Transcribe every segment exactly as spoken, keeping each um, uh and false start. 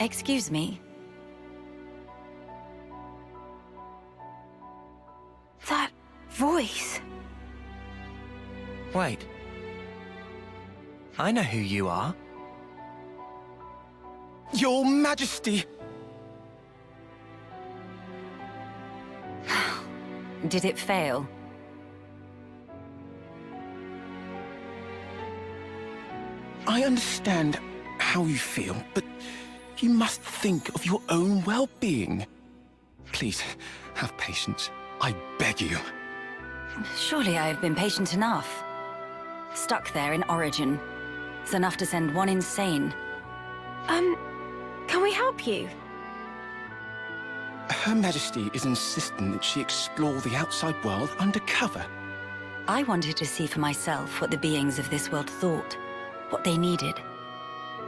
Excuse me. That voice. Wait. I know who you are. Your Majesty! Did it fail? I understand how you feel, but you must think of your own well-being. Please, have patience. I beg you. Surely I have been patient enough. Stuck there in Origin. It's enough to send one insane. Um, can we help you? Her Majesty is insistent that she explore the outside world undercover. I wanted to see for myself what the beings of this world thought, what they needed.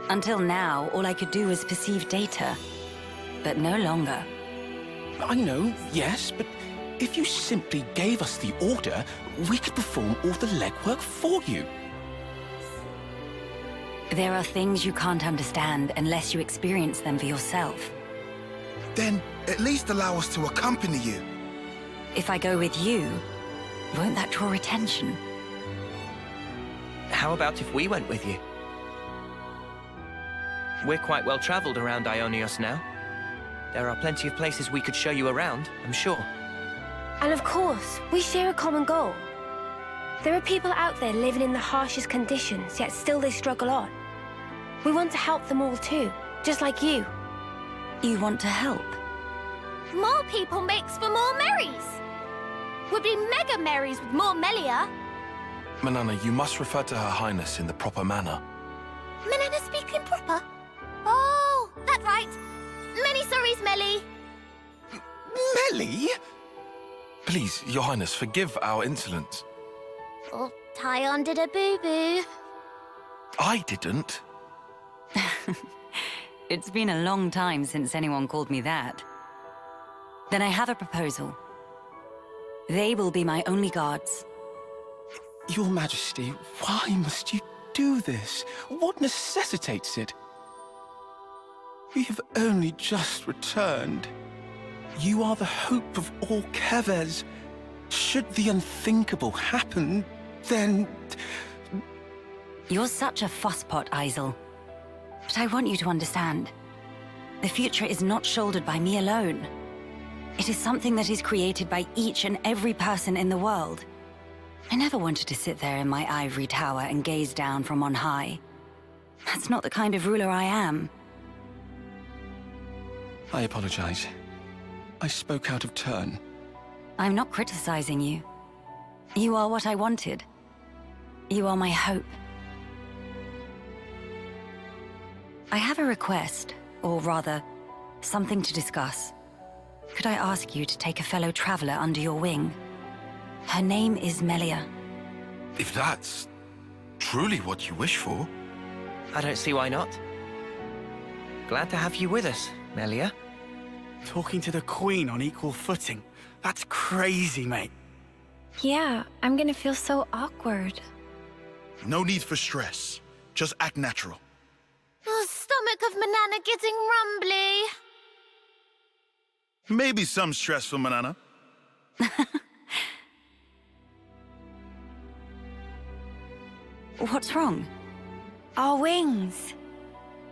Until now, all I could do was perceive data, but no longer. I know, yes, but if you simply gave us the order, we could perform all the legwork for you. There are things you can't understand unless you experience them for yourself. Then, at least allow us to accompany you. If I go with you, won't that draw attention? How about if we went with you? We're quite well traveled around Ionios now. There are plenty of places we could show you around, I'm sure. And of course, we share a common goal. There are people out there living in the harshest conditions, yet still they struggle on. We want to help them all too, just like you. You want to help? More people makes for more Merries! Would be mega Merries with more Melia! Manana, you must refer to Her Highness in the proper manner. Manana speaking proper? Oh, that's right! Many sorries, Meli! Meli? Please, Your Highness, forgive our insolence. Oh, Xion did a boo-boo. I didn't. It's been a long time since anyone called me that. Then I have a proposal. They will be my only guards. Your Majesty, why must you do this? What necessitates it? We have only just returned. You are the hope of all Keves. Should the unthinkable happen, then... You're such a fusspot, Eisel. But I want you to understand. The future is not shouldered by me alone. It is something that is created by each and every person in the world. I never wanted to sit there in my ivory tower and gaze down from on high. That's not the kind of ruler I am. I apologize. I spoke out of turn. I'm not criticizing you. You are what I wanted. You are my hope. I have a request, or rather, something to discuss. Could I ask you to take a fellow traveler under your wing? Her name is Melia. If that's truly what you wish for... I don't see why not. Glad to have you with us, Melia. Talking to the Queen on equal footing. That's crazy, mate. Yeah, I'm gonna feel so awkward. No need for stress. Just act natural. The stomach of Manana getting rumbly. Maybe some stress for Manana. What's wrong? Our wings.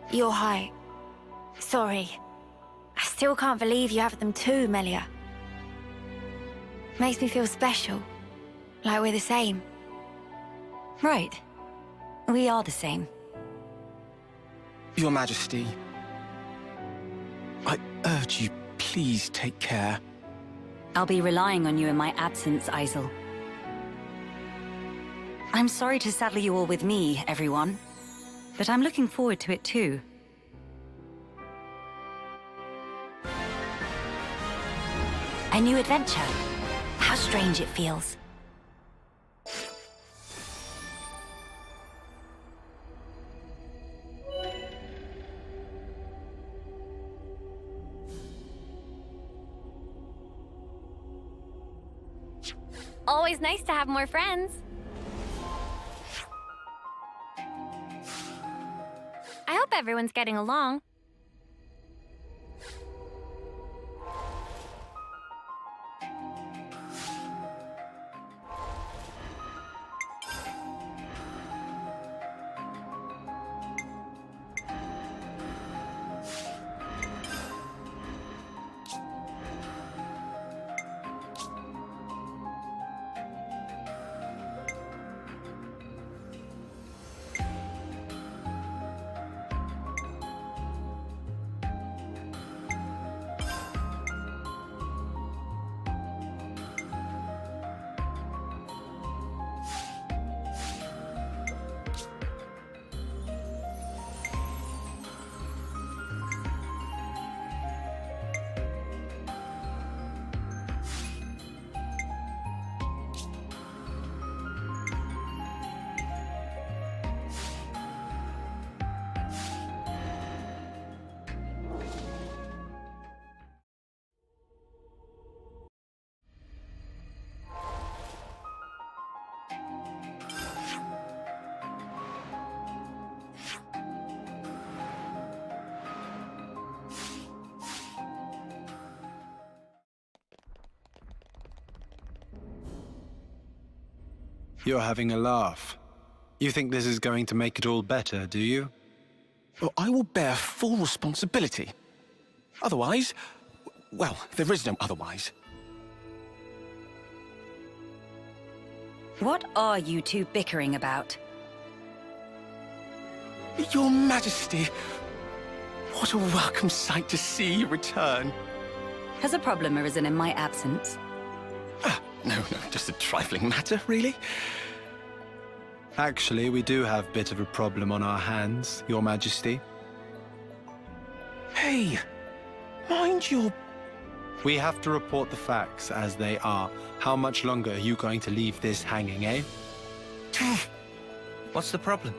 You're high. Sorry. I still can't believe you have them too, Melia. Makes me feel special. Like we're the same. Right. We are the same. Your Majesty, I urge you, please take care. I'll be relying on you in my absence, Eisel. I'm sorry to saddle you all with me, everyone, but I'm looking forward to it too. A new adventure. How strange it feels. Always nice to have more friends. I hope everyone's getting along. You're having a laugh. You think this is going to make it all better, do you? Well, I will bear full responsibility. Otherwise... well, there is no otherwise. What are you two bickering about? Your Majesty! What a welcome sight to see you return. Has a problem arisen in my absence? Ah, no, no, just a trifling matter, really. Actually, we do have a bit of a problem on our hands, Your Majesty. Hey, mind your... We have to report the facts as they are. How much longer are you going to leave this hanging, eh? What's the problem?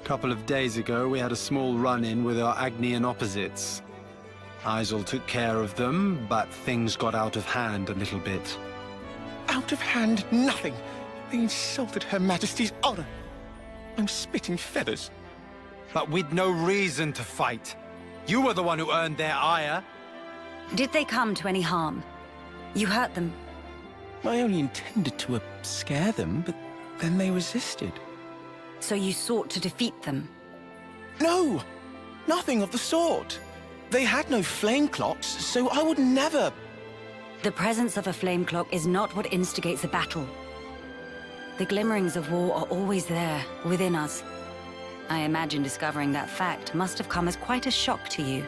A couple of days ago, we had a small run-in with our Agnian opposites. Eisel took care of them, but things got out of hand a little bit. Out of hand, nothing! They insulted Her Majesty's honor. I'm spitting feathers. But we'd no reason to fight. You were the one who earned their ire. Did they come to any harm? You hurt them. I only intended to uh, scare them, but then they resisted. So you sought to defeat them? No! Nothing of the sort. They had no flame clocks, so I would never... The presence of a flame clock is not what instigates a battle. The glimmerings of war are always there, within us. I imagine discovering that fact must have come as quite a shock to you.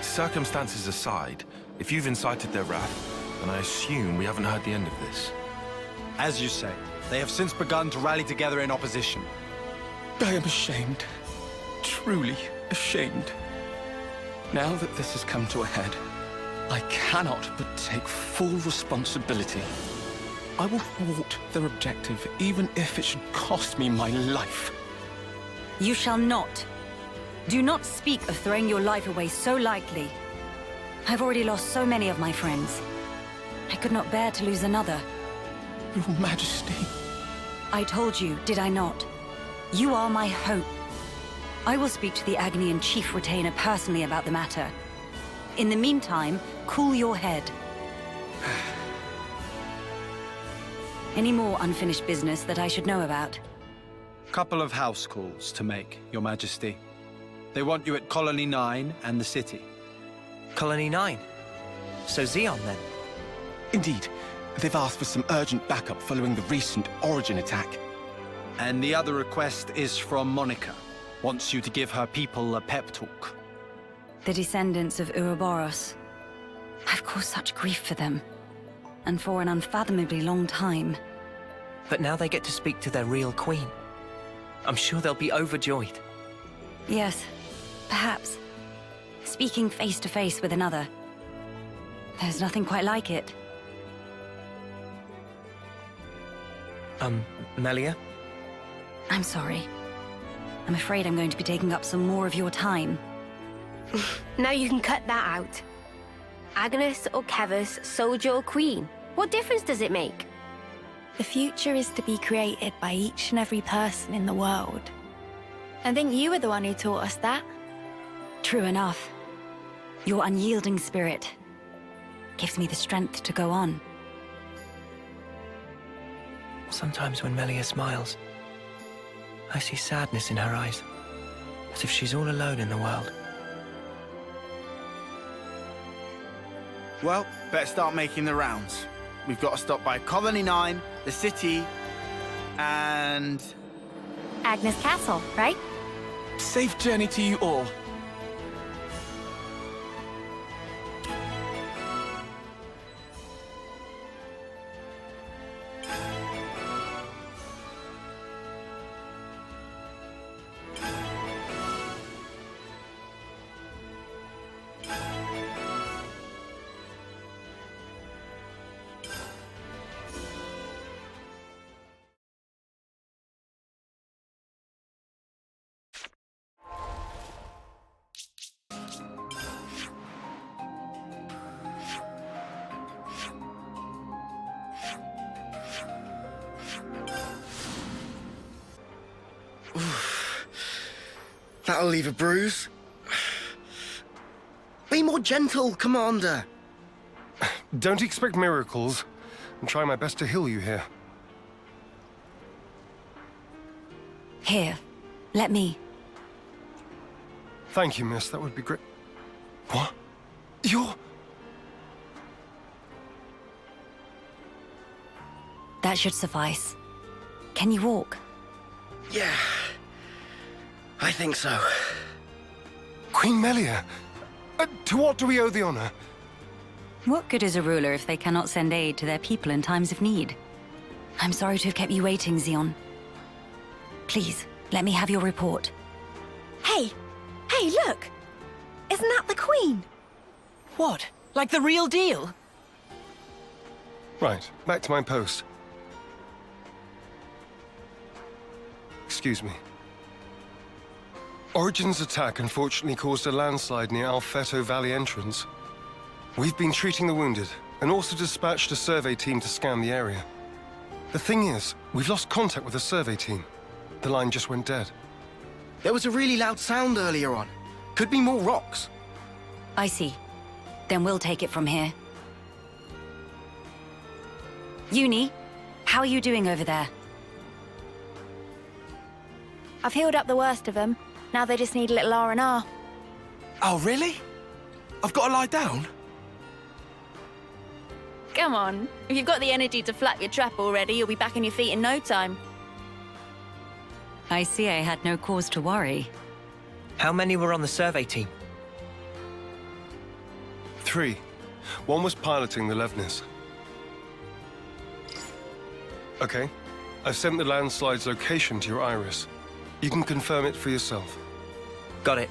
Circumstances aside, if you've incited their wrath, then I assume we haven't heard the end of this. As you say, they have since begun to rally together in opposition. I am ashamed. Truly ashamed. Now that this has come to a head, I cannot but take full responsibility. I will thwart their objective, even if it should cost me my life. You shall not. Do not speak of throwing your life away so lightly. I've already lost so many of my friends. I could not bear to lose another. Your Majesty. I told you, did I not? You are my hope. I will speak to the Agnian Chief Retainer personally about the matter. In the meantime, cool your head. Any more unfinished business that I should know about? Couple of house calls to make, Your Majesty. They want you at Colony nine and the city. Colony nine? So Xion, then? Indeed. They've asked for some urgent backup following the recent Origin attack. And the other request is from Monica. Wants you to give her people a pep talk. The descendants of Ouroboros. I've caused such grief for them. And for an unfathomably long time. But now they get to speak to their real queen. I'm sure they'll be overjoyed. Yes, perhaps. Speaking face to face with another. There's nothing quite like it. Um, Melia? I'm sorry. I'm afraid I'm going to be taking up some more of your time. Now you can cut that out. Agnus or Keves, soldier or queen, what difference does it make? The future is to be created by each and every person in the world. I think you were the one who taught us that. True enough. Your unyielding spirit gives me the strength to go on. Sometimes when Melia smiles, I see sadness in her eyes, as if she's all alone in the world. Well, better start making the rounds. We've got to stop by Colony nine, the city, and... Agnus Castle, right? Safe journey to you all. That'll leave a bruise. Be more gentle, Commander. Don't expect miracles. and try my best to heal you here. Here. Let me... Thank you, miss. That would be great. What? You're... That should suffice. Can you walk? Yeah... I think so. Queen Melia! Uh, to what do we owe the honor? What good is a ruler if they cannot send aid to their people in times of need? I'm sorry to have kept you waiting, Xion. Please, let me have your report. Hey! Hey, look! Isn't that the Queen? What? Like the real deal? Right, back to my post. Excuse me. Origin's attack unfortunately caused a landslide near Alfeto Valley entrance. We've been treating the wounded, and also dispatched a survey team to scan the area. The thing is, we've lost contact with the survey team. The line just went dead. There was a really loud sound earlier on. Could be more rocks. I see. Then we'll take it from here. Uni, how are you doing over there? I've healed up the worst of them. Now they just need a little R and R. Oh, really? I've got to lie down? Come on. If you've got the energy to flap your trap already, you'll be back on your feet in no time. I see I had no cause to worry. How many were on the survey team? Three. One was piloting the Levnis. Okay. I've sent the landslide's location to your iris. You can confirm it for yourself. Got it.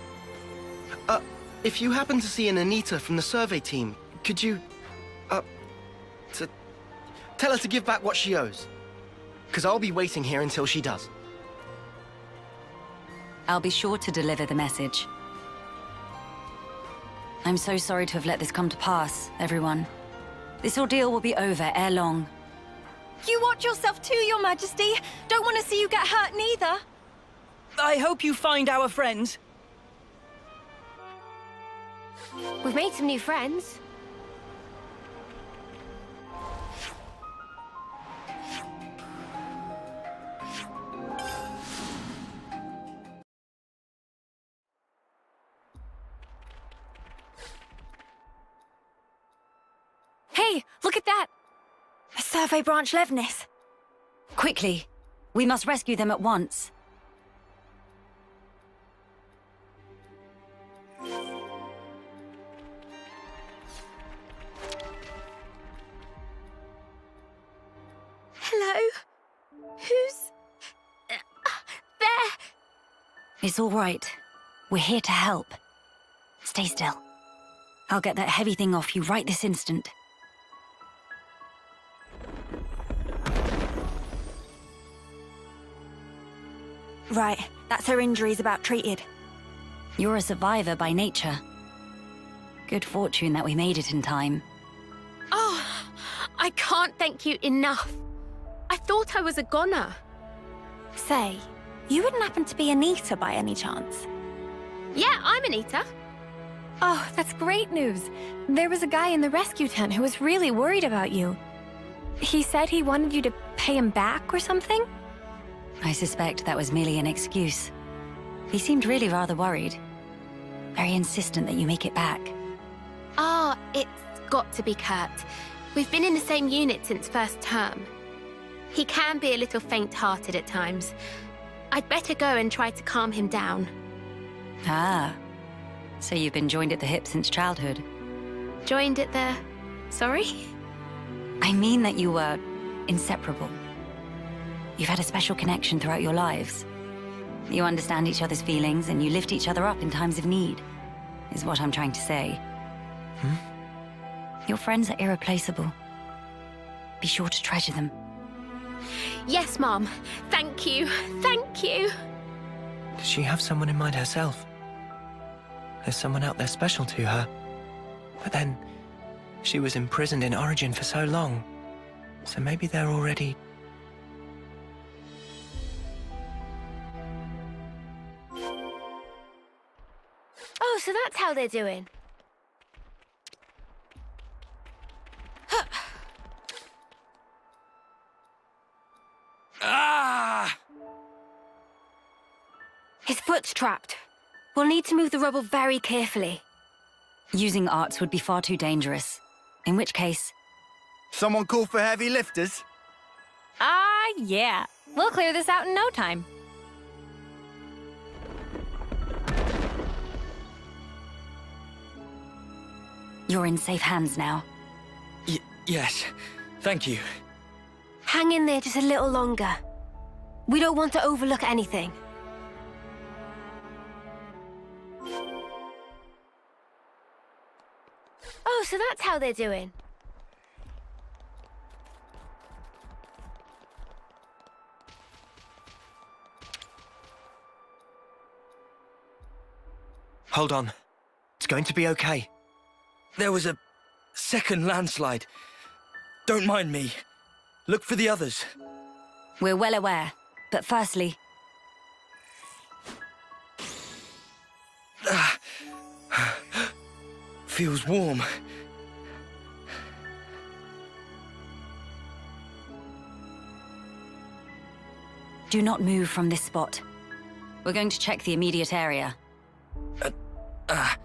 Uh, if you happen to see an Anita from the survey team, could you... Uh... To... Tell her to give back what she owes. Because I'll be waiting here until she does. I'll be sure to deliver the message. I'm so sorry to have let this come to pass, everyone. This ordeal will be over ere long. You watch yourself too, Your Majesty! Don't want to see you get hurt neither! I hope you find our friends. We've made some new friends. Hey, look at that! A survey branch Levnis. Quickly, we must rescue them at once. Hello? Who's... Uh, there? It's all right. We're here to help. Stay still. I'll get that heavy thing off you right this instant. Right. That's her injuries about treated. You're a survivor by nature. Good fortune that we made it in time. Oh, I can't thank you enough. I thought I was a goner. Say, you wouldn't happen to be Anita by any chance? Yeah, I'm Anita. Oh, that's great news. There was a guy in the rescue tent who was really worried about you. He said he wanted you to pay him back or something? I suspect that was merely an excuse. He seemed really rather worried. Very insistent that you make it back. Ah, oh, it's got to be Kurt. We've been in the same unit since first term. He can be a little faint-hearted at times. I'd better go and try to calm him down. Ah. So you've been joined at the hip since childhood? Joined at the... sorry? I mean that you were... inseparable. You've had a special connection throughout your lives. You understand each other's feelings and you lift each other up in times of need, is what I'm trying to say. Hmm? Your friends are irreplaceable. Be sure to treasure them. Yes, Mom. Thank you. Thank you. Does she have someone in mind herself? There's someone out there special to her. But then, she was imprisoned in Origin for so long. So maybe they're already... Oh, so that's how they're doing. Ah! His foot's trapped. We'll need to move the rubble very carefully. Using arts would be far too dangerous. In which case... Someone call for heavy lifters? Ah, uh, yeah. We'll clear this out in no time. You're in safe hands now. Y- yes. Thank you. Hang in there just a little longer. We don't want to overlook anything. Oh, so that's how they're doing. Hold on. It's going to be okay. There was a second landslide. Don't mind me. Look for the others. We're well aware, but firstly... Ah. Feels warm. Do not move from this spot. We're going to check the immediate area. Uh, ah,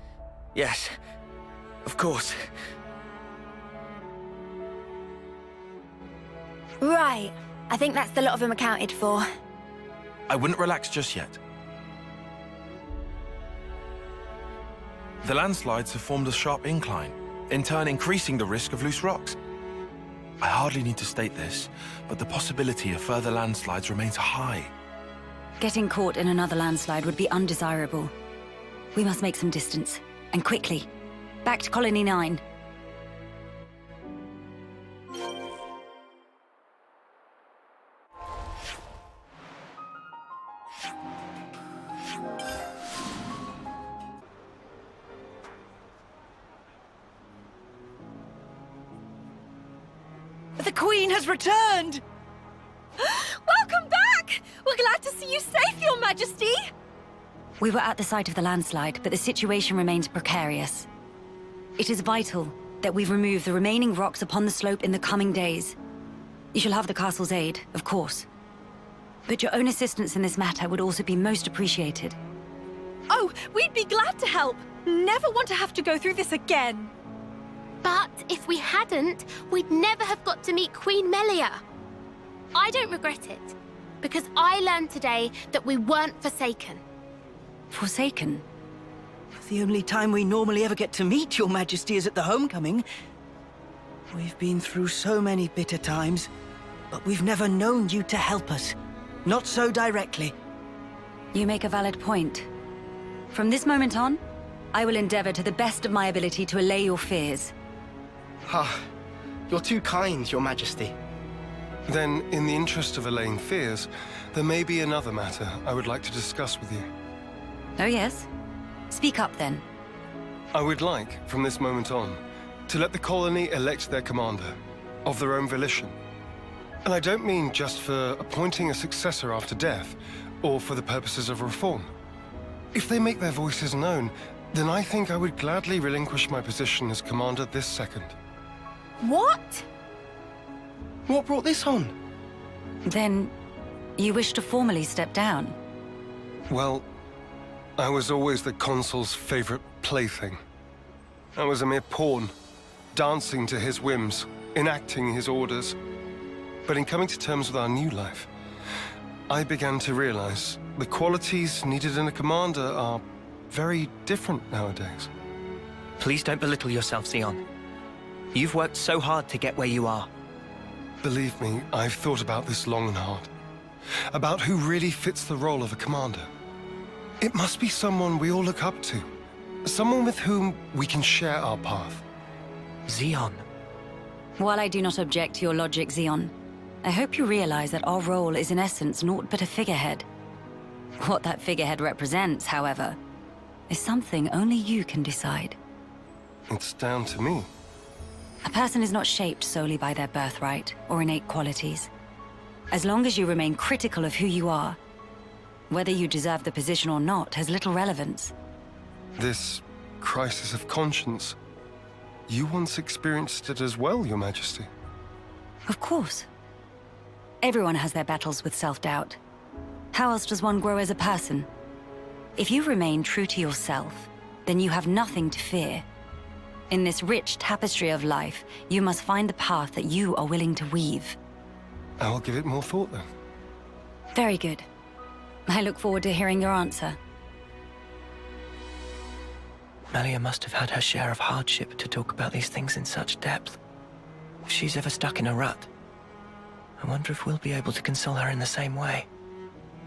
yes. Of course. Right. I think that's the lot of them accounted for. I wouldn't relax just yet. The landslides have formed a sharp incline, in turn increasing the risk of loose rocks. I hardly need to state this, but the possibility of further landslides remains high. Getting caught in another landslide would be undesirable. We must make some distance, and quickly. Back to Colony nine. The Queen has returned! Welcome back! We're glad to see you safe, Your Majesty! We were at the site of the landslide, but the situation remains precarious. It is vital that we remove the remaining rocks upon the slope in the coming days. You shall have the castle's aid, of course. But your own assistance in this matter would also be most appreciated. Oh, we'd be glad to help! Never want to have to go through this again! But if we hadn't, we'd never have got to meet Queen Melia. I don't regret it, because I learned today that we weren't forsaken. Forsaken? The only time we normally ever get to meet Your Majesty is at the homecoming. We've been through so many bitter times, but we've never known you to help us. Not so directly. You make a valid point. From this moment on, I will endeavor to the best of my ability to allay your fears. Ah, you're too kind, Your Majesty. Then, in the interest of allaying fears, there may be another matter I would like to discuss with you. Oh, yes? Speak up, then. I would like, from this moment on, to let the colony elect their commander, of their own volition. And I don't mean just for appointing a successor after death, or for the purposes of reform. If they make their voices known, then I think I would gladly relinquish my position as commander this second. What? What brought this on? Then, you wish to formally step down? Well... I was always the consul's favorite plaything. I was a mere pawn, dancing to his whims, enacting his orders. But in coming to terms with our new life, I began to realize the qualities needed in a commander are very different nowadays. Please don't belittle yourself, Xion. You've worked so hard to get where you are. Believe me, I've thought about this long and hard. About who really fits the role of a commander. It must be someone we all look up to. Someone with whom we can share our path. Xion. While I do not object to your logic, Xion, I hope you realize that our role is in essence naught but a figurehead. What that figurehead represents, however, is something only you can decide. It's down to me. A person is not shaped solely by their birthright or innate qualities. As long as you remain critical of who you are, whether you deserve the position or not has little relevance. This crisis of conscience, you once experienced it as well, Your Majesty. Of course. Everyone has their battles with self-doubt. How else does one grow as a person? If you remain true to yourself, then you have nothing to fear. In this rich tapestry of life, you must find the path that you are willing to weave. I'll give it more thought, then. Very good. I look forward to hearing your answer. Melia must have had her share of hardship to talk about these things in such depth. If she's ever stuck in a rut, I wonder if we'll be able to console her in the same way.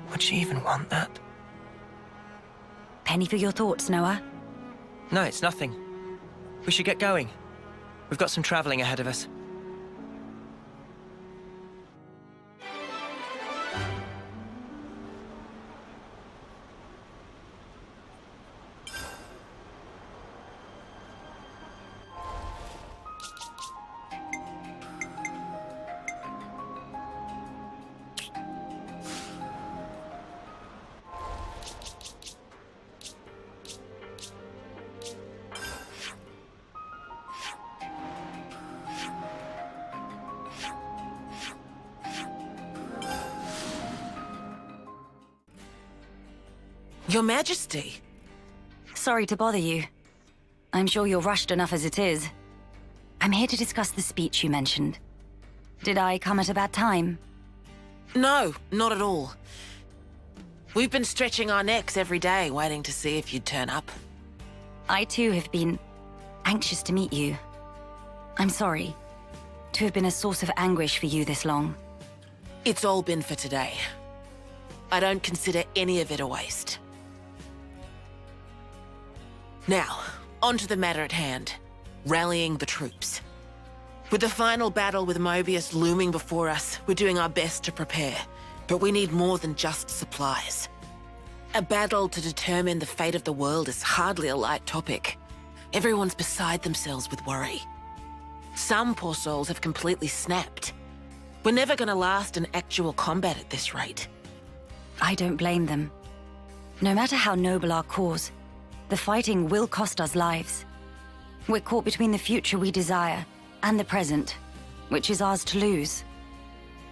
Would she even want that? Penny for your thoughts, Noah. No, it's nothing. We should get going. We've got some traveling ahead of us. Your Majesty! Sorry to bother you. I'm sure you're rushed enough as it is. I'm here to discuss the speech you mentioned. Did I come at a bad time? No, not at all. We've been stretching our necks every day, waiting to see if you'd turn up. I too have been anxious to meet you. I'm sorry to have been a source of anguish for you this long. It's all been for today. I don't consider any of it a waste. Now, on to the matter at hand, rallying the troops. With the final battle with Mobius looming before us, we're doing our best to prepare, but we need more than just supplies. A battle to determine the fate of the world is hardly a light topic. Everyone's beside themselves with worry. Some poor souls have completely snapped. We're never going to last in actual combat at this rate. I don't blame them. No matter how noble our cause, the fighting will cost us lives. We're caught between the future we desire and the present, which is ours to lose.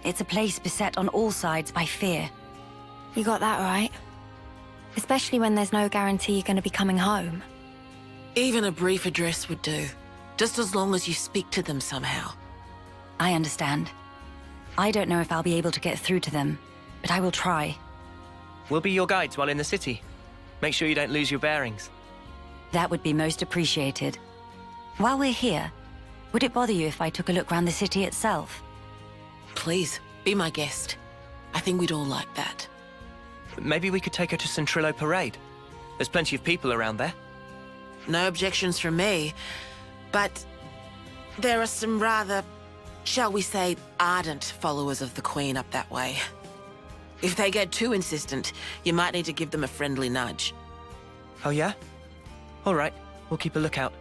It's a place beset on all sides by fear. You got that right. Especially when there's no guarantee you're going to be coming home. Even a brief address would do, just as long as you speak to them somehow. I understand. I don't know if I'll be able to get through to them, but I will try. We'll be your guides while in the city. Make sure you don't lose your bearings. That would be most appreciated. While we're here, would it bother you if I took a look around the city itself? Please, be my guest. I think we'd all like that. Maybe we could take her to Centrillo Parade. There's plenty of people around there. No objections from me, but there are some rather, shall we say, ardent followers of the Queen up that way. If they get too insistent, you might need to give them a friendly nudge. Oh yeah? All right, we'll keep a lookout.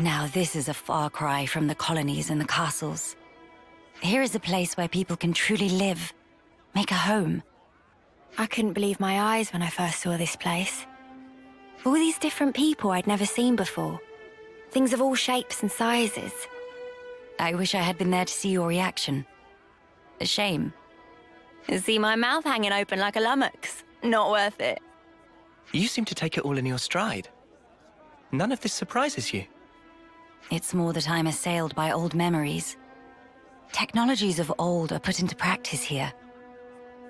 Now this is a far cry from the colonies and the castles. Here is a place where people can truly live, make a home. I couldn't believe my eyes when I first saw this place. All these different people I'd never seen before. Things of all shapes and sizes. I wish I had been there to see your reaction. A shame. See my mouth hanging open like a lummox. Not worth it. You seem to take it all in your stride. None of this surprises you. It's more that I'm assailed by old memories. Technologies of old are put into practice here.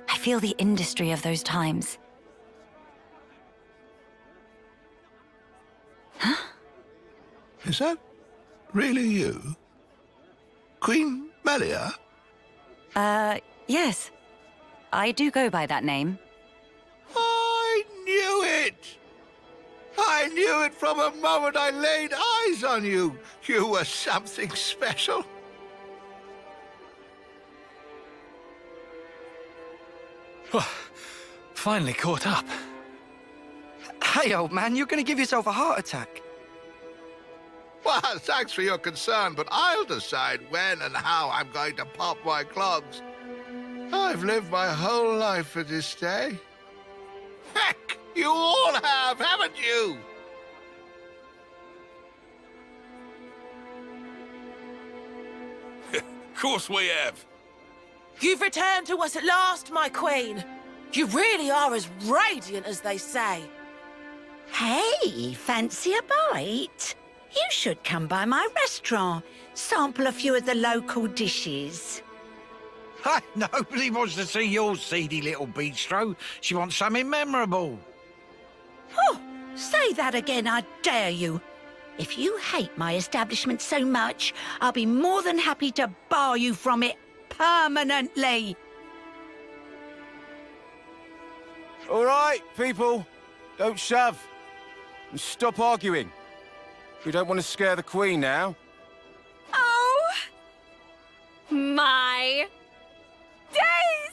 I feel the industry of those times. Huh? Is that really you? Queen Melia? Uh, yes. I do go by that name. I knew it! I knew it from the moment I laid eyes on you. You were something special. Well, finally caught up. Hey, old man, you're going to give yourself a heart attack. Well, thanks for your concern, but I'll decide when and how I'm going to pop my clogs. I've lived my whole life for this day. Heck, you all have, haven't you? Of course we have. You've returned to us at last, my queen. You really are as radiant as they say. Hey, fancy a bite? You should come by my restaurant, sample a few of the local dishes. Hey, nobody wants to see your seedy little bistro. She wants something memorable. Oh, say that again, I dare you. If you hate my establishment so much, I'll be more than happy to bar you from it permanently. All right, people. Don't shove. And stop arguing. We don't want to scare the Queen now. Oh! My... days!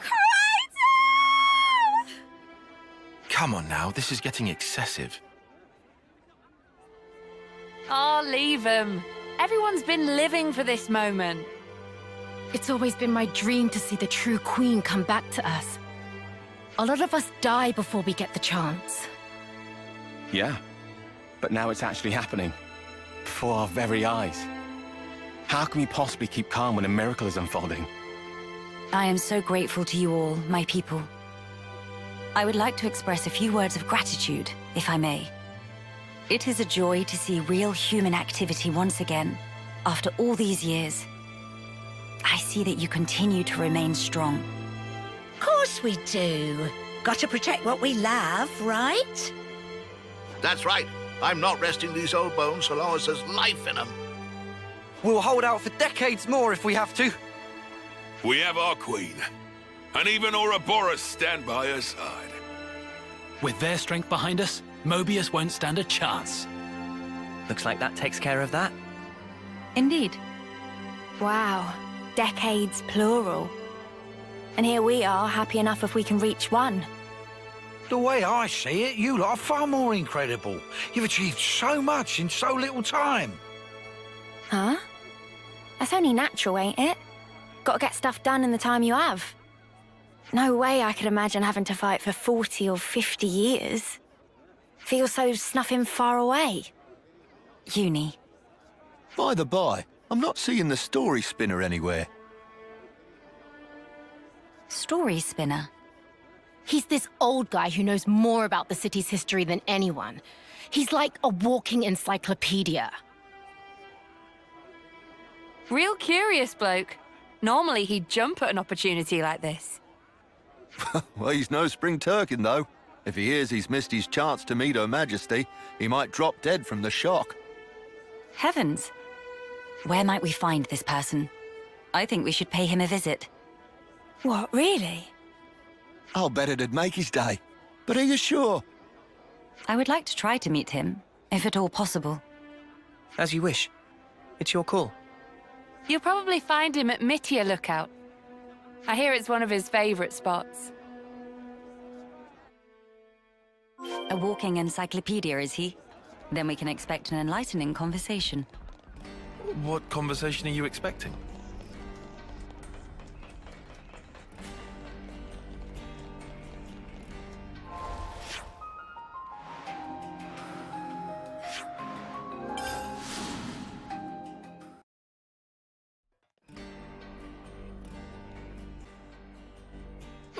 Crazy! Come on now, this is getting excessive. Oh, leave him. Everyone's been living for this moment. It's always been my dream to see the true Queen come back to us. A lot of us die before we get the chance. Yeah, but now it's actually happening. Before our very eyes. How can we possibly keep calm when a miracle is unfolding? I am so grateful to you all, my people. I would like to express a few words of gratitude, if I may. It is a joy to see real human activity once again, after all these years. I see that you continue to remain strong. Of course we do. Got to protect what we love, right? That's right. I'm not resting these old bones so long as there's life in them. We'll hold out for decades more if we have to. We have our queen, and even Ouroboros stand by her side. With their strength behind us, Mobius won't stand a chance. Looks like that takes care of that. Indeed. Wow. Decades plural. And here we are, happy enough if we can reach one. The way I see it, you lot are far more incredible. You've achieved so much in so little time. Huh? That's only natural, ain't it? Gotta get stuff done in the time you have. No way I could imagine having to fight for forty or fifty years. Feels so snuffing far away. Uni. By the by, I'm not seeing the story spinner anywhere. Story spinner? He's this old guy who knows more about the city's history than anyone. He's like a walking encyclopedia. Real curious bloke. Normally he'd jump at an opportunity like this. Well, he's no spring turkin, though. If he is, he's missed his chance to meet Her Majesty. He might drop dead from the shock. Heavens. Where might we find this person? I think we should pay him a visit. What, really? I'll bet it'd make his day. But are you sure? I would like to try to meet him, if at all possible. As you wish. It's your call. You'll probably find him at Mitya Lookout. I hear it's one of his favourite spots. A walking encyclopedia, is he? Then we can expect an enlightening conversation. What conversation are you expecting?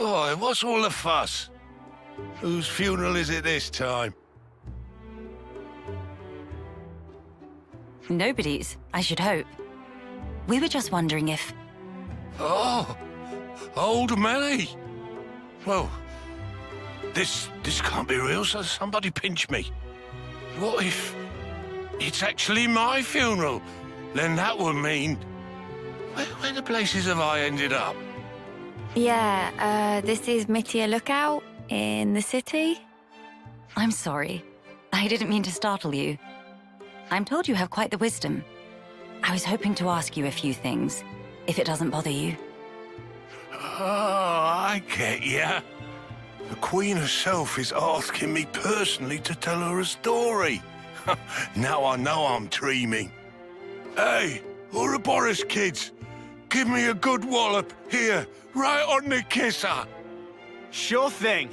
Oh, what's all the fuss? Whose funeral is it this time? Nobody's, I should hope. We were just wondering if... Oh! Old Melly! Well, this... this can't be real, so somebody pinch me. What if... it's actually my funeral? Then that would mean... Where, where the places have I ended up? Yeah, uh, this is Mitya Lookout in the city. I'm sorry. I didn't mean to startle you. I'm told you have quite the wisdom. I was hoping to ask you a few things, if it doesn't bother you. I get ya. The Queen herself is asking me personally to tell her a story. Now I know I'm dreaming. Hey, Ouroboros kids, give me a good wallop here, right on the kisser. Sure thing.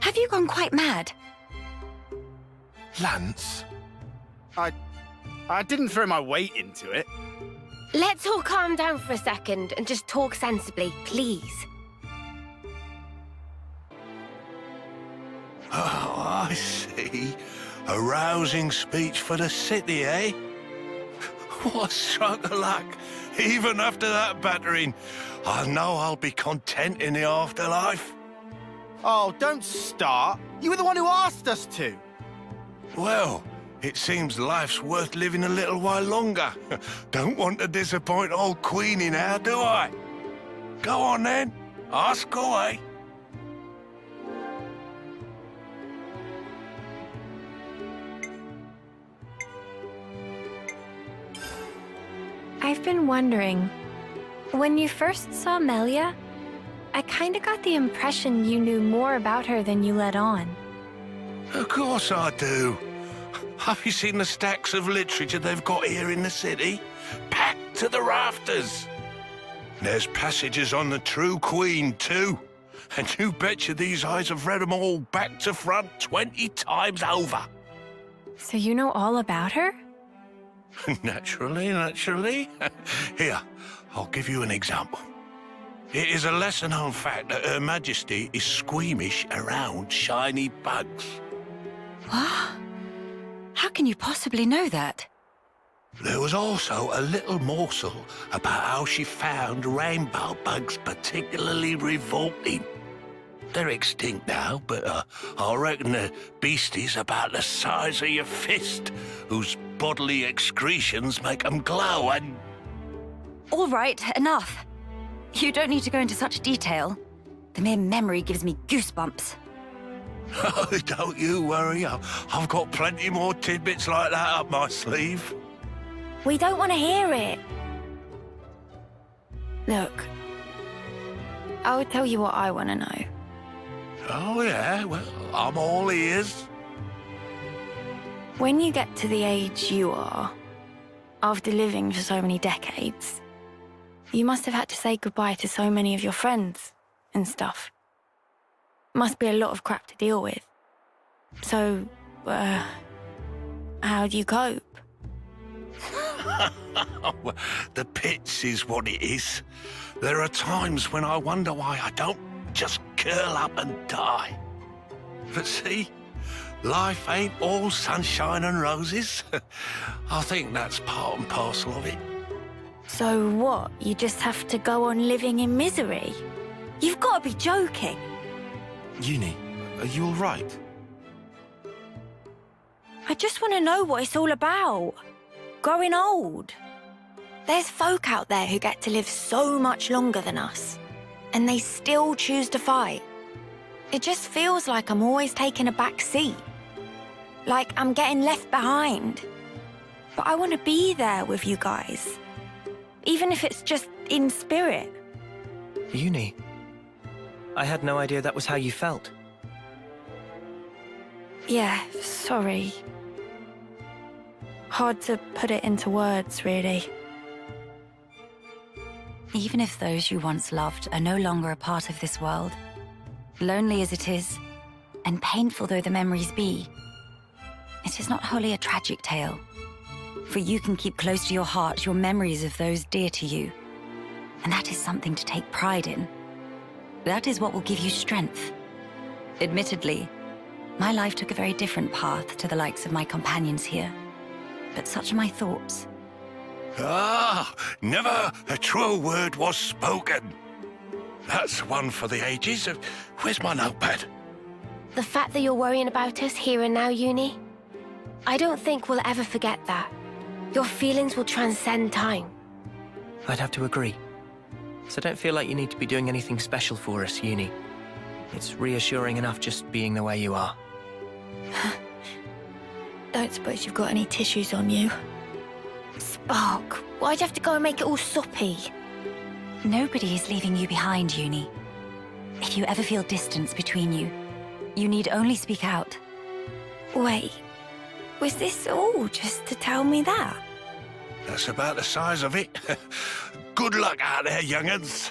Have you gone quite mad? Lance? I... I didn't throw my weight into it. Let's all calm down for a second and just talk sensibly, please. Oh, I see. A rousing speech for the city, eh? What a stroke of luck. Even after that battering, I know I'll be content in the afterlife. Oh, don't start. You were the one who asked us to. Well, it seems life's worth living a little while longer. Don't want to disappoint old Queenie now, do I? Go on then, ask away. I've been wondering, when you first saw Melia, I kind of got the impression you knew more about her than you let on. Of course I do. Have you seen the stacks of literature they've got here in the city? Packed to the rafters! There's passages on the true Queen, too. And you betcha these eyes have read them all back to front twenty times over. So you know all about her? Naturally, naturally. Here, I'll give you an example. It is a lesser-known fact that Her Majesty is squeamish around shiny bugs. What? How can you possibly know that? There was also a little morsel about how she found rainbow bugs particularly revolting. They're extinct now, but uh, I reckon the beastie's about the size of your fist, whose bodily excretions make them glow and... All right, enough. You don't need to go into such detail. The mere memory gives me goosebumps. Oh, don't you worry. I've got plenty more tidbits like that up my sleeve. We don't want to hear it. Look, I'll tell you what I want to know. Oh, yeah? Well, I'm all ears. When you get to the age you are, after living for so many decades, you must have had to say goodbye to so many of your friends and stuff. Must be a lot of crap to deal with. So, uh, how do you cope? The pits is what it is. There are times when I wonder why I don't just curl up and die. But see, life ain't all sunshine and roses. I think that's part and parcel of it. So what, you just have to go on living in misery? You've got to be joking. Uni, are you all right? I just want to know what it's all about. Growing old. There's folk out there who get to live so much longer than us, and they still choose to fight. It just feels like I'm always taking a back seat. Like I'm getting left behind. But I want to be there with you guys. Even if it's just in spirit. Uni, I had no idea that was how you felt. Yeah, sorry. Hard to put it into words, really. Even if those you once loved are no longer a part of this world, lonely as it is, and painful though the memories be, it is not wholly a tragic tale. For you can keep close to your heart your memories of those dear to you. And that is something to take pride in. That is what will give you strength. Admittedly, my life took a very different path to the likes of my companions here. But such are my thoughts. Ah, never a truer word was spoken. That's one for the ages. Where's my notepad? The fact that you're worrying about us here and now, Uni, I don't think we'll ever forget that. Your feelings will transcend time. I'd have to agree. So don't feel like you need to be doing anything special for us, Uni. It's reassuring enough just being the way you are. Don't suppose you've got any tissues on you? Oh, why'd you have to go and make it all soppy? Nobody is leaving you behind, Uni. If you ever feel distance between you, you need only speak out. Wait, was this all just to tell me that? That's about the size of it. Good luck out there, young'uns.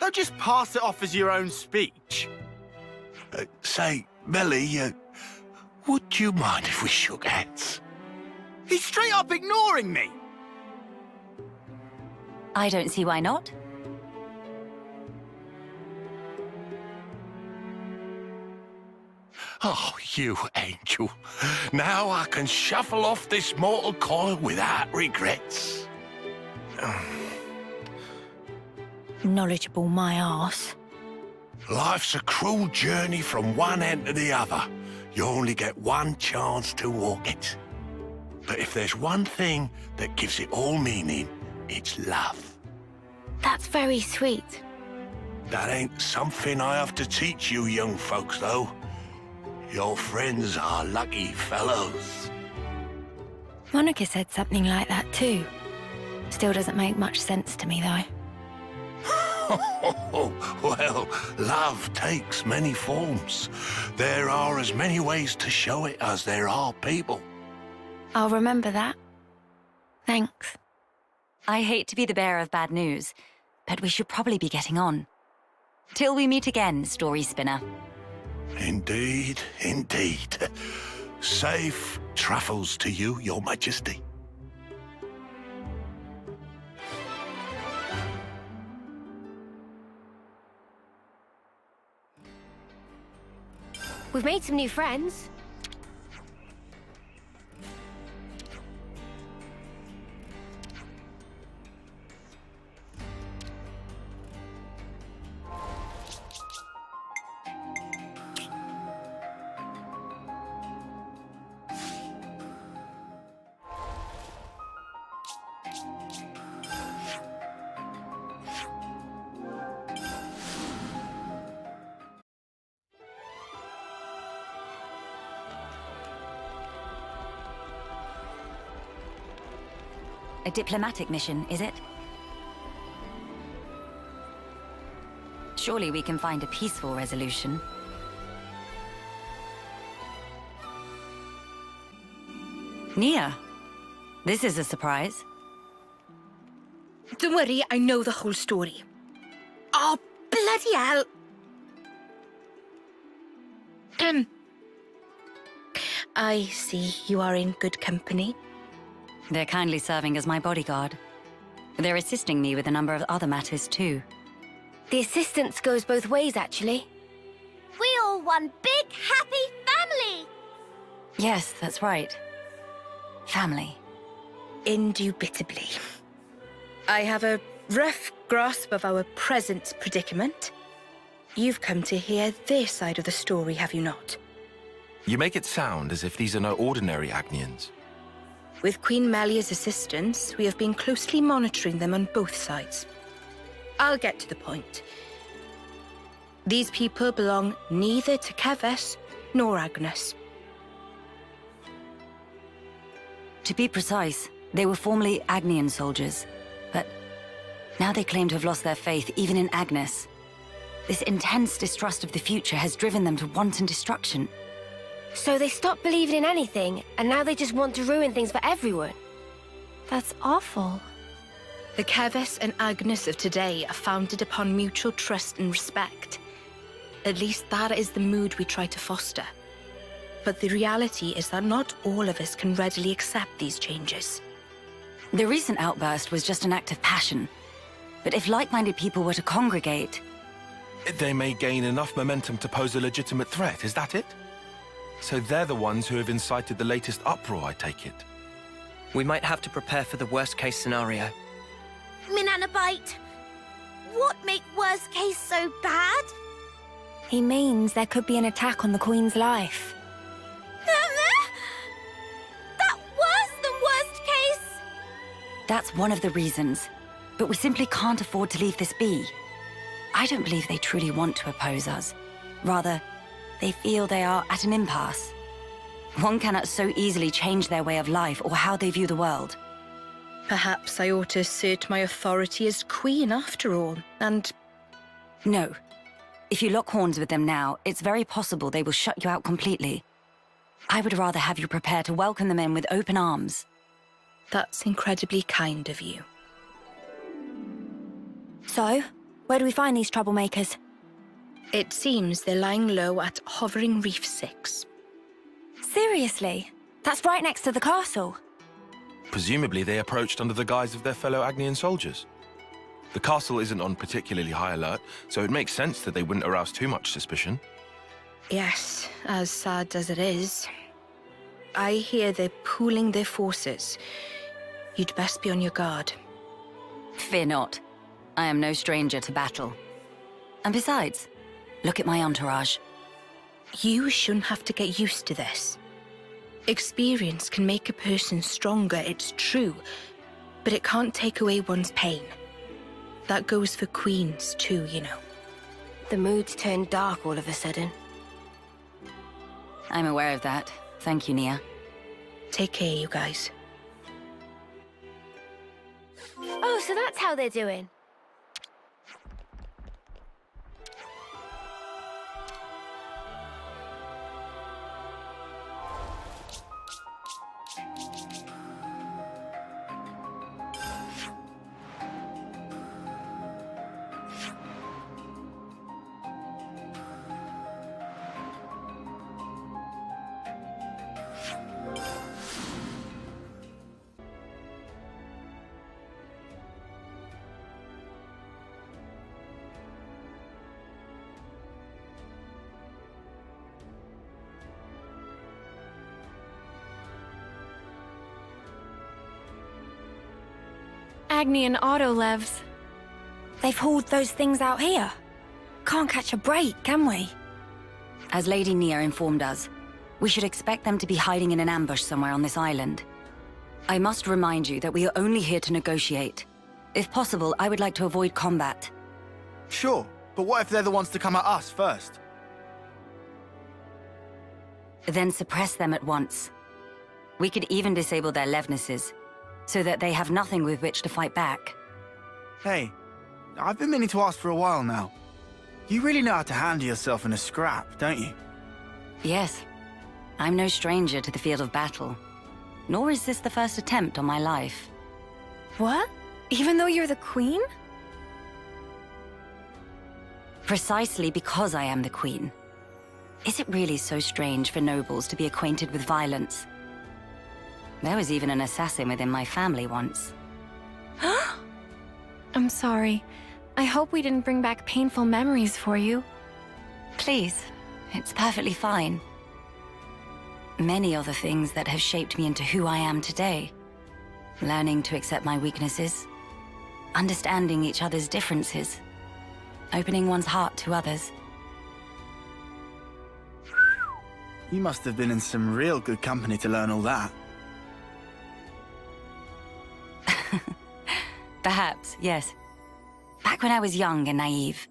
Don't just pass it off as your own speech. Uh, say, Melly, uh, would you mind if we shook hands? He's straight up ignoring me. I don't see why not. Oh, you angel. Now I can shuffle off this mortal coil without regrets. Knowledgeable, my arse. Life's a cruel journey from one end to the other. You only get one chance to walk it. But if there's one thing that gives it all meaning, it's love. That's very sweet. That ain't something I have to teach you young folks, though. Your friends are lucky fellows. Monica said something like that too. Still doesn't make much sense to me, though. Well, love takes many forms. There are as many ways to show it as there are people. I'll remember that. Thanks. I hate to be the bearer of bad news, but we should probably be getting on. Till we meet again, Story Spinner. Indeed, indeed. Safe travels to you, Your Majesty. We've made some new friends. A diplomatic mission, is it? Surely we can find a peaceful resolution. Nia, this is a surprise. Don't worry, I know the whole story. Oh, bloody hell! Um, I see you are in good company. They're kindly serving as my bodyguard. They're assisting me with a number of other matters, too. The assistance goes both ways, actually. We're all one big, happy family! Yes, that's right. Family. Indubitably. I have a rough grasp of our present predicament. You've come to hear their side of the story, have you not? You make it sound as if these are no ordinary Agnians. With Queen Melia's assistance, we have been closely monitoring them on both sides. I'll get to the point. These people belong neither to Keves nor Agnus. To be precise, they were formerly Agnian soldiers, but now they claim to have lost their faith even in Agnus. This intense distrust of the future has driven them to wanton destruction. So they stopped believing in anything, and now they just want to ruin things for everyone. That's awful. The Keves and Agnus of today are founded upon mutual trust and respect. At least that is the mood we try to foster. But the reality is that not all of us can readily accept these changes. The recent outburst was just an act of passion. But if like-minded people were to congregate... They may gain enough momentum to pose a legitimate threat, is that it? So they're the ones who have incited the latest uproar, I take it. We might have to prepare for the worst-case scenario. Minanabite! What make worst case so bad? He means there could be an attack on the Queen's life. That worse than worst case! That's one of the reasons. But we simply can't afford to leave this be. I don't believe they truly want to oppose us. Rather, they feel they are at an impasse. One cannot so easily change their way of life or how they view the world. Perhaps I ought to assert my authority as queen after all, and... No. If you lock horns with them now, it's very possible they will shut you out completely. I would rather have you prepare to welcome them in with open arms. That's incredibly kind of you. So, where do we find these troublemakers? It seems they're lying low at Hovering Reef Six. Seriously? That's right next to the castle. Presumably they approached under the guise of their fellow Agnian soldiers. The castle isn't on particularly high alert, so it makes sense that they wouldn't arouse too much suspicion. Yes, as sad as it is. I hear they're pooling their forces. You'd best be on your guard. Fear not. I am no stranger to battle. And besides, look at my entourage. You shouldn't have to get used to this. Experience can make a person stronger, it's true, but it can't take away one's pain. That goes for queens too, you know. The mood's turned dark all of a sudden. I'm aware of that. Thank you, Nia. Take care, you guys. Oh, so that's how they're doing. Agnian autolevs. They've hauled those things out here. Can't catch a break, can we? As Lady Nia informed us, we should expect them to be hiding in an ambush somewhere on this island. I must remind you that we are only here to negotiate. If possible, I would like to avoid combat. Sure, but what if they're the ones to come at us first? Then suppress them at once. We could even disable their Levnises, so that they have nothing with which to fight back. Hey, I've been meaning to ask for a while now. You really know how to handle yourself in a scrap, don't you? Yes. I'm no stranger to the field of battle. Nor is this the first attempt on my life. What? Even though you're the queen? Precisely because I am the queen. Is it really so strange for nobles to be acquainted with violence? There was even an assassin within my family once. I'm sorry. I hope we didn't bring back painful memories for you. Please, it's perfectly fine. Many are the things that have shaped me into who I am today. Learning to accept my weaknesses. Understanding each other's differences. Opening one's heart to others. You must have been in some real good company to learn all that. Perhaps, yes. Back when I was young and naive,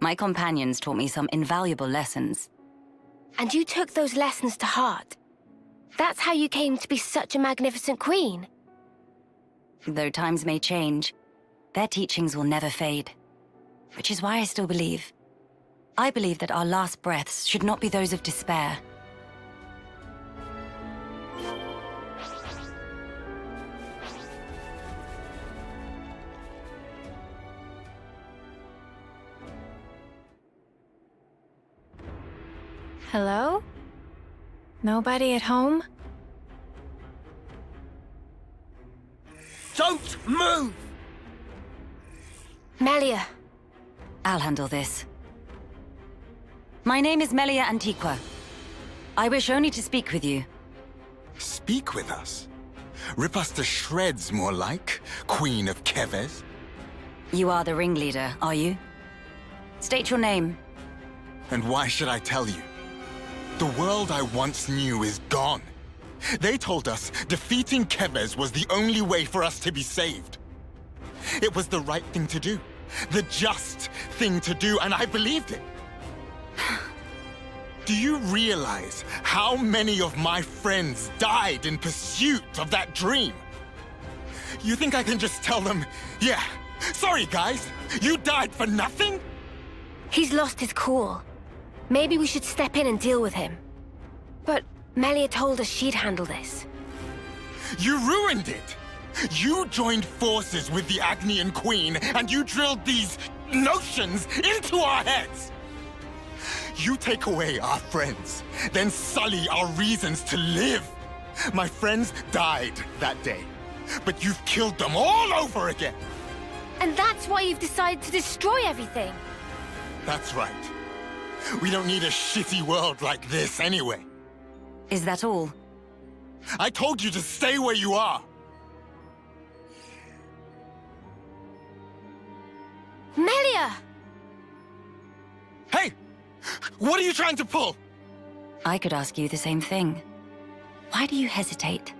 my companions taught me some invaluable lessons. And you took those lessons to heart. That's how you came to be such a magnificent queen. Though times may change, their teachings will never fade. Which is why I still believe. I believe that our last breaths should not be those of despair. Hello? Nobody at home? Don't move! Melia. I'll handle this. My name is Melia Antiqua. I wish only to speak with you. Speak with us? Rip us to shreds, more like, Queen of Keves. You are the ringleader, are you? State your name. And why should I tell you? The world I once knew is gone. They told us defeating Keves was the only way for us to be saved. It was the right thing to do, the just thing to do, and I believed it. Do you realize how many of my friends died in pursuit of that dream? You think I can just tell them, yeah, sorry guys, you died for nothing? He's lost his cool. Maybe we should step in and deal with him. But Melia told us she'd handle this. You ruined it! You joined forces with the Agnian Queen, and you drilled these notions into our heads! You take away our friends, then sully our reasons to live! My friends died that day, but you've killed them all over again! And that's why you've decided to destroy everything! That's right. We don't need a shitty world like this anyway. Is that all? I told you to stay where you are! Melia! Hey! What are you trying to pull? I could ask you the same thing. Why do you hesitate?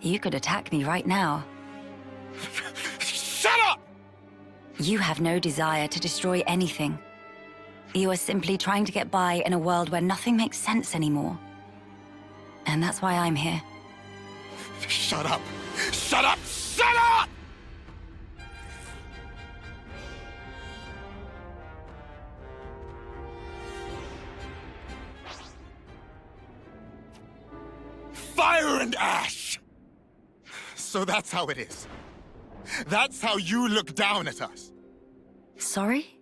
You could attack me right now. Shut up! You have no desire to destroy anything. You are simply trying to get by in a world where nothing makes sense anymore. And that's why I'm here. Shut up! Shut up! Shut up! Fire and ash! So that's how it is. That's how you look down at us. Sorry?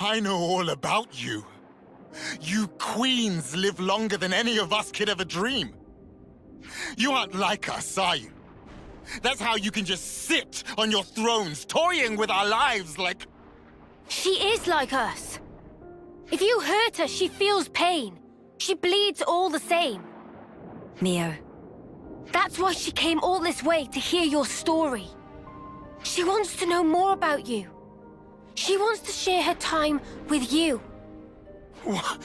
I know all about you. You queens live longer than any of us could ever dream. You aren't like us, are you? That's how you can just sit on your thrones, toying with our lives like... She is like us. If you hurt her, she feels pain. She bleeds all the same. Mio. That's why she came all this way, to hear your story. She wants to know more about you. She wants to share her time with you. What?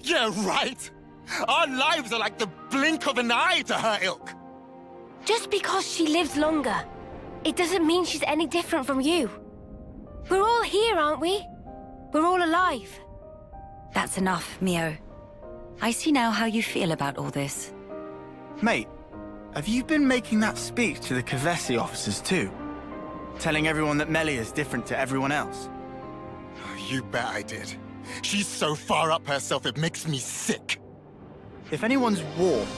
Yeah, right. Our lives are like the blink of an eye to her ilk. Just because she lives longer, it doesn't mean she's any different from you. We're all here, aren't we? We're all alive. That's enough, Mio. I see now how you feel about all this. Mate, have you been making that speech to the Keves officers too? Telling everyone that Melia is different to everyone else? You bet I did. She's so far up herself it makes me sick. If anyone's warped,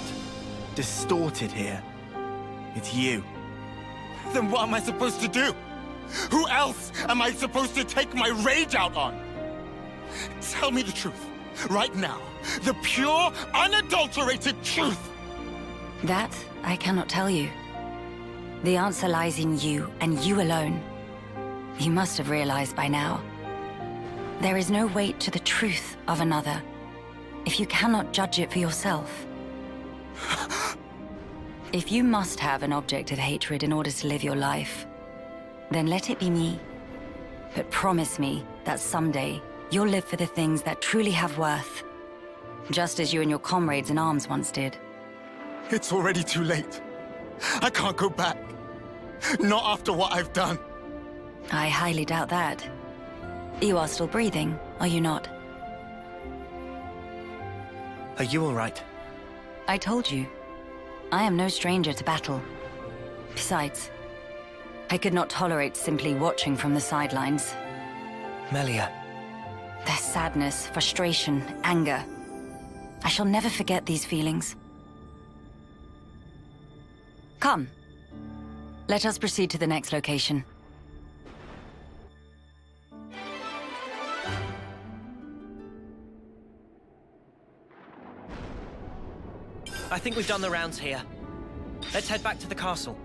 distorted here, it's you. Then what am I supposed to do? Who else am I supposed to take my rage out on? Tell me the truth, right now. The pure, unadulterated truth! That I cannot tell you. The answer lies in you, and you alone. You must have realized by now. There is no weight to the truth of another, if you cannot judge it for yourself. If you must have an object of hatred in order to live your life, then let it be me. But promise me that someday you'll live for the things that truly have worth. Just as you and your comrades in arms once did. It's already too late. I can't go back. Not after what I've done. I highly doubt that. You are still breathing, are you not? Are you all right? I told you. I am no stranger to battle. Besides, I could not tolerate simply watching from the sidelines. Melia. Their sadness, frustration, anger. I shall never forget these feelings. Come. Let us proceed to the next location. I think we've done the rounds here. Let's head back to the castle.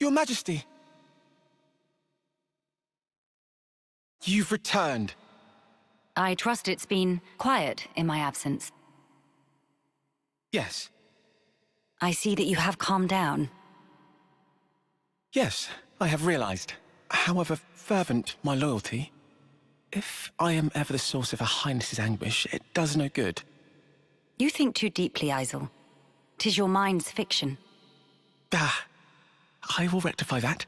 Your Majesty! You've returned. I trust it's been quiet in my absence. Yes. I see that you have calmed down. Yes, I have realized, however fervent my loyalty, if I am ever the source of Her Highness's anguish, it does no good. You think too deeply, Eisel. Tis your mind's fiction. Ah, I will rectify that.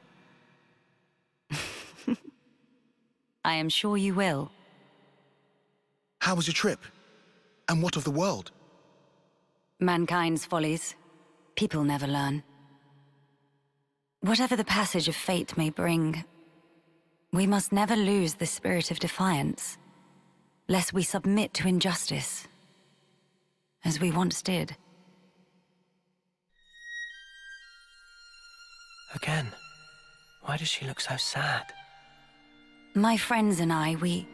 I am sure you will. How was your trip? And what of the world? Mankind's follies. People never learn. Whatever the passage of fate may bring, we must never lose the spirit of defiance, lest we submit to injustice, as we once did. Again, why does she look so sad? My friends and I, we...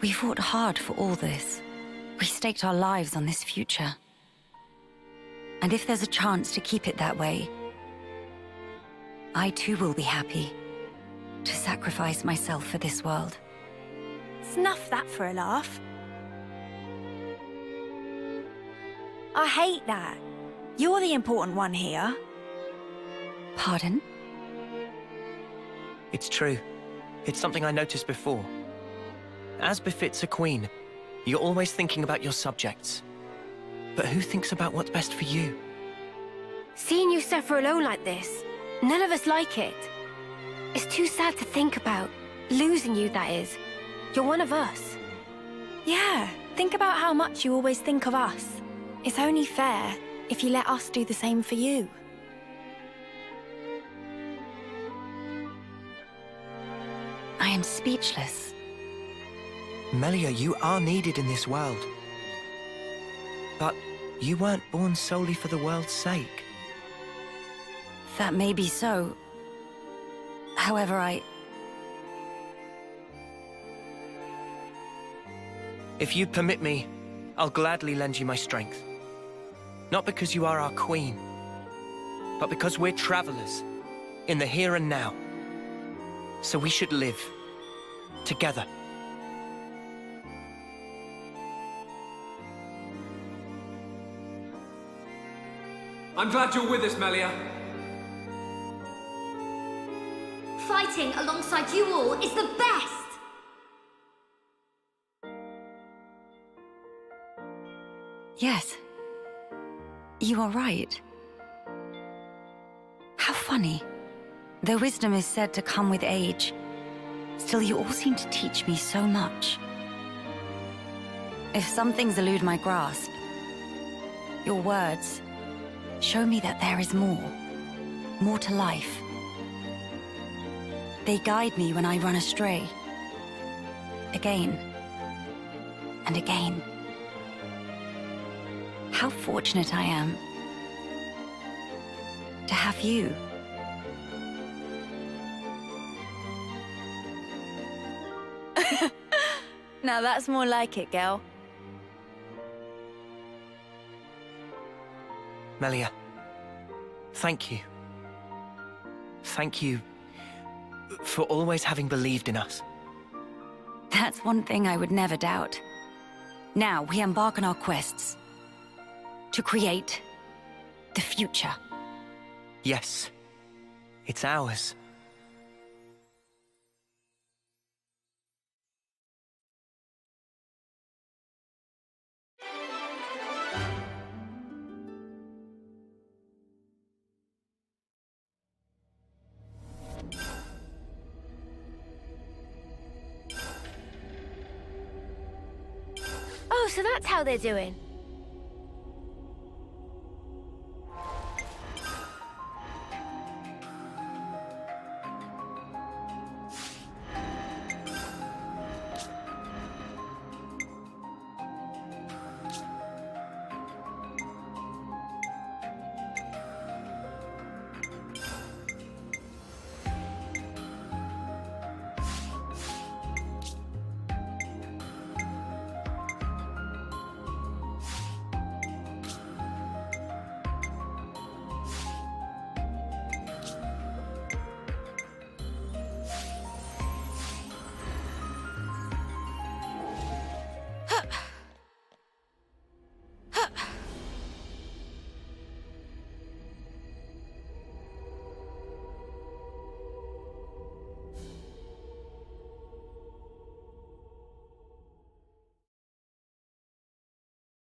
we fought hard for all this. We staked our lives on this future. And if there's a chance to keep it that way, I too will be happy to sacrifice myself for this world. Snuff that for a laugh. I hate that. You're the important one here. Pardon? It's true. It's something I noticed before. As befits a queen, you're always thinking about your subjects. But who thinks about what's best for you? Seeing you suffer alone like this, none of us like it. It's too sad to think about. Losing you, that is. You're one of us. Yeah, think about how much you always think of us. It's only fair if you let us do the same for you. I am speechless. Melia, you are needed in this world. But you weren't born solely for the world's sake. That may be so. However, I... If you permit me, I'll gladly lend you my strength. Not because you are our queen, but because we're travelers in the here and now. So we should live together. I'm glad you're with us, Melia. Fighting alongside you all is the best! Yes. You are right. How funny. Though wisdom is said to come with age, still you all seem to teach me so much. If some things elude my grasp, your words show me that there is more, more to life. They guide me when I run astray, again and again. How fortunate I am to have you. Now that's more like it, girl. Melia, thank you. Thank you for always having believed in us. That's one thing I would never doubt. Now we embark on our quests to create the future. Yes, it's ours. So that's how they're doing.